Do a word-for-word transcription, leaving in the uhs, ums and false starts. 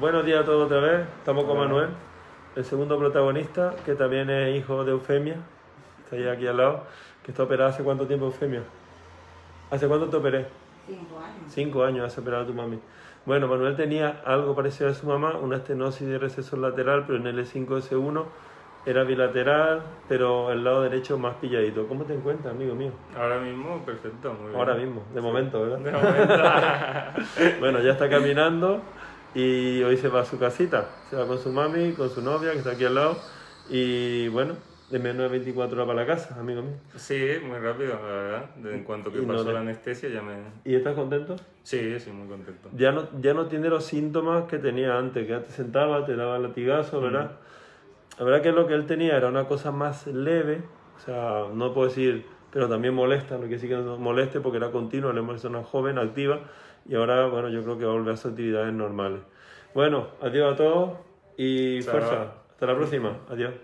Buenos días a todos otra vez, estamos con Manuel, el segundo protagonista, que también es hijo de Eufemia, está ahí aquí al lado, que está operada hace cuánto tiempo, Eufemia. ¿Hace cuánto te operé? Cinco años. Cinco años has operado a tu mami. Bueno, Manuel tenía algo parecido a su mamá, una estenosis de receso lateral, pero en L cinco S uno era bilateral, pero el lado derecho más pilladito. ¿Cómo te encuentras, amigo mío? Ahora mismo, perfecto, muy bien. Ahora mismo, de momento, ¿verdad? De momento. Bueno, ya está caminando. Y hoy se va a su casita, se va con su mami, con su novia, que está aquí al lado. Y bueno, de menos de veinticuatro horas para la casa, amigo mío. Sí, muy rápido, la verdad. En cuanto que pasó no te... la anestesia ya me... ¿Y estás contento? Sí, sí, muy contento. Ya no, ya no tiene los síntomas que tenía antes, que antes sentaba, te daba latigazo, ¿verdad? Mm. La verdad que lo que él tenía era una cosa más leve, o sea, no puedo decir... pero también molesta, lo que sí que nos moleste porque era continua, era una persona joven, activa, y ahora, bueno, yo creo que va a volver a sus actividades normales. Bueno, adiós a todos y fuerza. Hasta la próxima. Adiós.